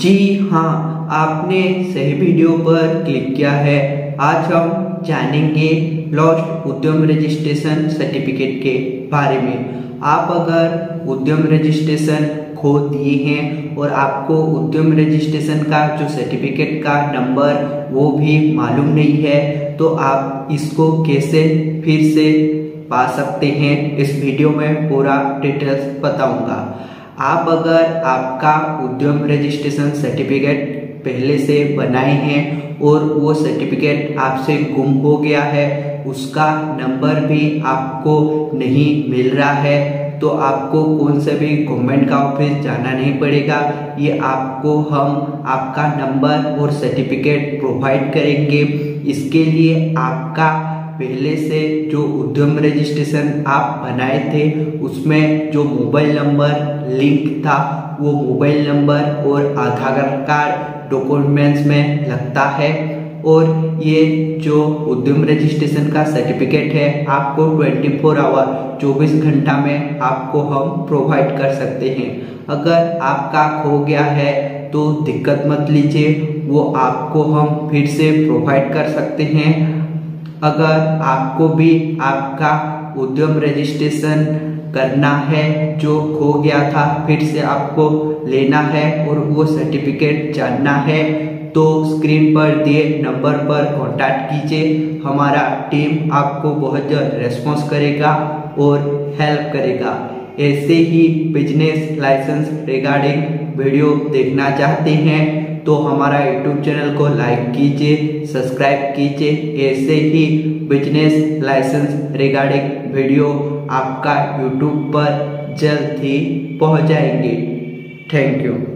जी हाँ, आपने सही वीडियो पर क्लिक किया है। आज हम जानेंगे लॉस्ट उद्यम रजिस्ट्रेशन सर्टिफिकेट के बारे में। आप अगर उद्यम रजिस्ट्रेशन खो दिए हैं और आपको उद्यम रजिस्ट्रेशन का जो सर्टिफिकेट का नंबर वो भी मालूम नहीं है, तो आप इसको कैसे फिर से पा सकते हैं, इस वीडियो में पूरा डिटेल्स बताऊंगा। आप अगर आपका उद्यम रजिस्ट्रेशन सर्टिफिकेट पहले से बनाए हैं और वो सर्टिफिकेट आपसे गुम हो गया है, उसका नंबर भी आपको नहीं मिल रहा है, तो आपको कौन से भी गवर्नमेंट का ऑफिस जाना नहीं पड़ेगा। ये आपको हम आपका नंबर और सर्टिफिकेट प्रोवाइड करेंगे। इसके लिए आपका पहले से जो उद्यम रजिस्ट्रेशन आप बनाए थे उसमें जो मोबाइल नंबर लिंक था वो मोबाइल नंबर और आधार कार्ड डॉक्यूमेंट्स में लगता है। और ये जो उद्यम रजिस्ट्रेशन का सर्टिफिकेट है आपको 24 आवर 24 घंटा में आपको हम प्रोवाइड कर सकते हैं। अगर आपका खो गया है तो दिक्कत मत लीजिए, वो आपको हम फिर से प्रोवाइड कर सकते हैं। अगर आपको भी आपका उद्यम रजिस्ट्रेशन करना है जो खो गया था फिर से आपको लेना है और वो सर्टिफिकेट जानना है, तो स्क्रीन पर दिए नंबर पर कॉन्टैक्ट कीजिए। हमारा टीम आपको बहुत जल्द रेस्पॉन्स करेगा और हेल्प करेगा। ऐसे ही बिजनेस लाइसेंस रिगार्डिंग वीडियो देखना चाहते हैं तो हमारा यूट्यूब चैनल को लाइक कीजिए, सब्सक्राइब कीजिए। ऐसे ही बिजनेस लाइसेंस रिगार्डिंग वीडियो आपका यूट्यूब पर जल्द ही पहुंच जाएंगे। Thank you.